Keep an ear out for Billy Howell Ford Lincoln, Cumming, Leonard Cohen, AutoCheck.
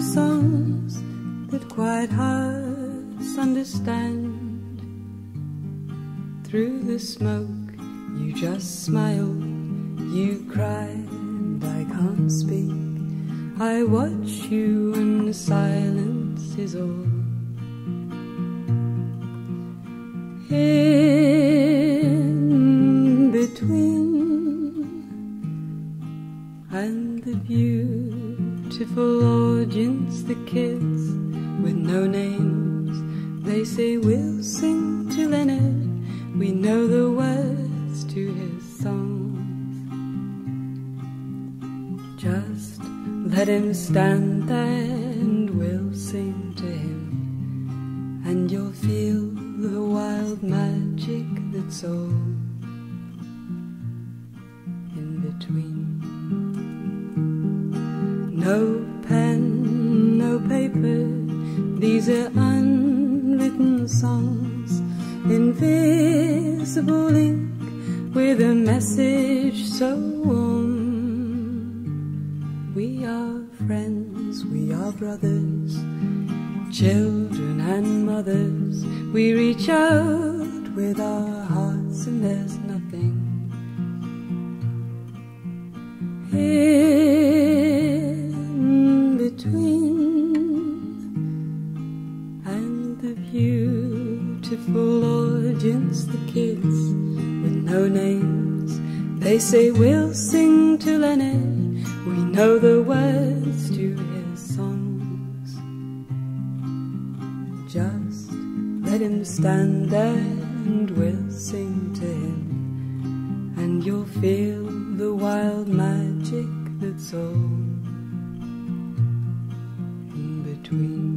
the songs that quiet hearts understand. Through the smoke you just smile, you cry, and I can't speak. I watch you and the silence is all. In between, and the beautiful audience, the kids with no names, they say we'll sing to Leonard, we know the words to his songs. Just let him stand there and we'll sing to him, and you'll feel the wild magic that's all in between. No pen, no paper, these are unwritten songs, invisible ink with a message so warm. We are friends, we are brothers, children and mothers, we reach out with our hearts and there's nothing in between. And the beautiful audience, the kids with no names, they say we'll sing to Leonard, we know the words to his song. Just let him stand there and we'll sing to him, and you'll feel the wild magic that's all in between.